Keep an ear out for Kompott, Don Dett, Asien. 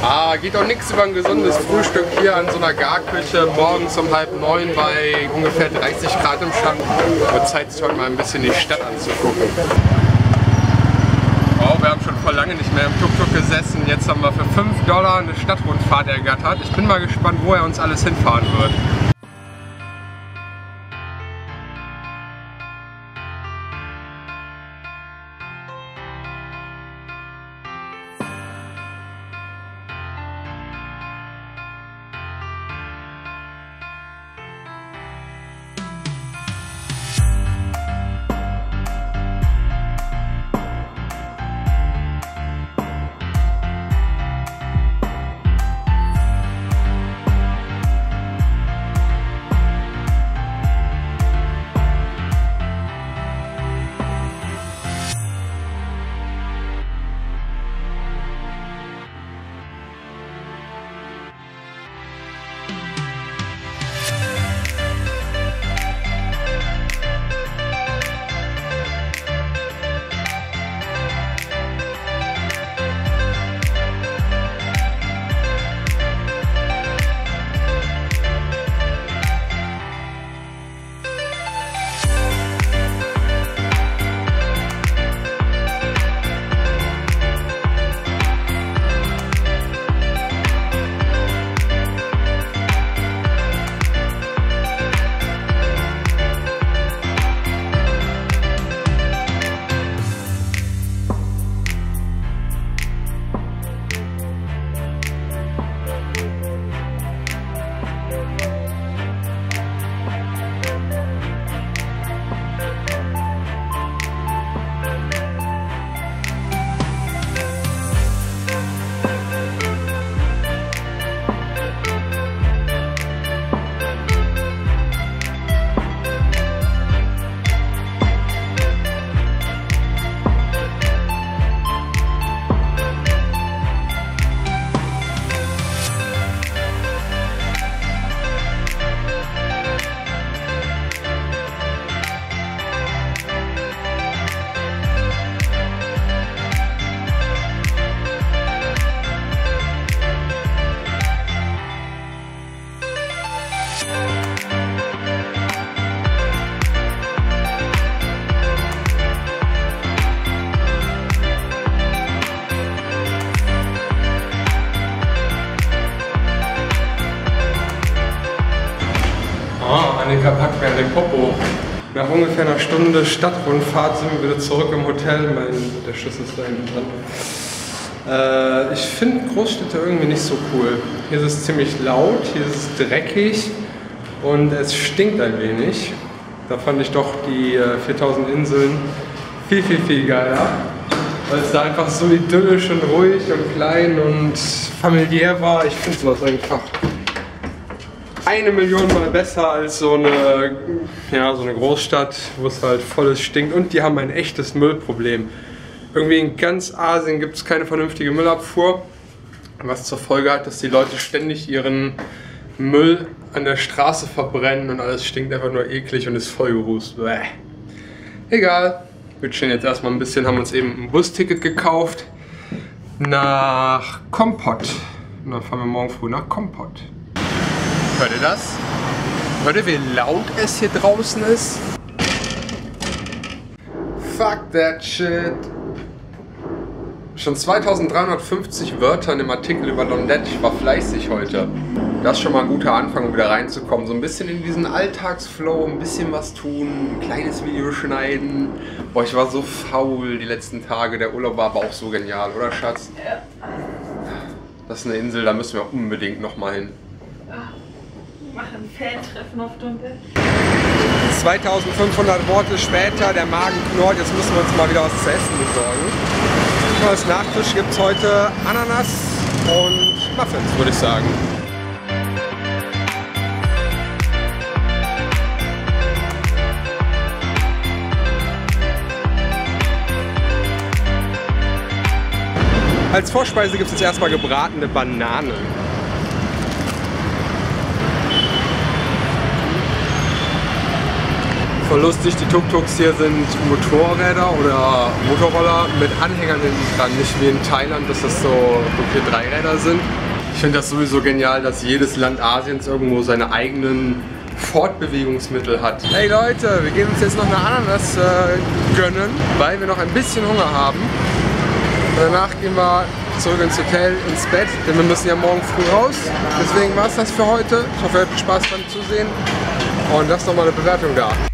Ah, geht auch nichts über ein gesundes Frühstück hier an so einer Garküche morgens um 8:30 bei ungefähr 30 Grad im Schatten. Und Zeit, sich heute mal ein bisschen die Stadt anzugucken. Oh, wir haben schon vor lange nicht mehr im Tuk-Tuk gesessen. Jetzt haben wir für $5 eine Stadtrundfahrt ergattert. Ich bin mal gespannt, wo er uns alles hinfahren wird. Packt mir an den Popo. Nach ungefähr einer Stunde Stadtrundfahrt sind wir wieder zurück im Hotel. Der Schlüssel ist da hinten dran. Ich finde Großstädte irgendwie nicht so cool. Hier ist es ziemlich laut, hier ist es dreckig und es stinkt ein wenig. Da fand ich doch die 4000 Inseln viel geiler. Weil es da einfach so idyllisch und ruhig und klein und familiär war. Ich finde sowas einfach 1 Million Mal besser als so eine Großstadt, wo es halt volles stinkt, und die haben ein echtes Müllproblem. Irgendwie in ganz Asien gibt es keine vernünftige Müllabfuhr, was zur Folge hat, dass die Leute ständig ihren Müll an der Straße verbrennen und alles stinkt einfach nur eklig und ist voll gerust. Bäh. Egal, wir chillen jetzt erstmal ein bisschen, haben uns eben ein Busticket gekauft nach Kompott. Und dann fahren wir morgen früh nach Kompott. Hört ihr das? Hört ihr, wie laut es hier draußen ist? Fuck that shit! Schon 2350 Wörter im Artikel über Don Dett. Ich war fleißig heute. Das ist schon mal ein guter Anfang, um wieder reinzukommen. So ein bisschen in diesen Alltagsflow, ein bisschen was tun, ein kleines Video schneiden. Boah, ich war so faul die letzten Tage. Der Urlaub war aber auch so genial, oder Schatz? Das ist eine Insel, da müssen wir unbedingt nochmal hin. Machen Fan-Treffen auf Don Dett. 2500 Worte später, der Magen knurrt, jetzt müssen wir uns mal wieder was zu essen besorgen. Als Nachtisch gibt es heute Ananas und Muffins, würde ich sagen. Als Vorspeise gibt es jetzt erstmal gebratene Bananen. voll lustig, die Tuk-Tuks hier sind Motorräder oder Motorroller mit Anhängern hinten dran, nicht wie in Thailand, dass das so wirklich Dreiräder sind. Ich finde das sowieso genial, dass jedes Land Asiens irgendwo seine eigenen Fortbewegungsmittel hat. Hey Leute, wir gehen uns jetzt noch eine Ananas gönnen, weil wir noch ein bisschen Hunger haben. Danach gehen wir zurück ins Hotel, ins Bett, denn wir müssen ja morgen früh raus. Deswegen war es das für heute. Ich hoffe, ihr habt Spaß beim Zusehen und lasst doch mal eine Bewertung da.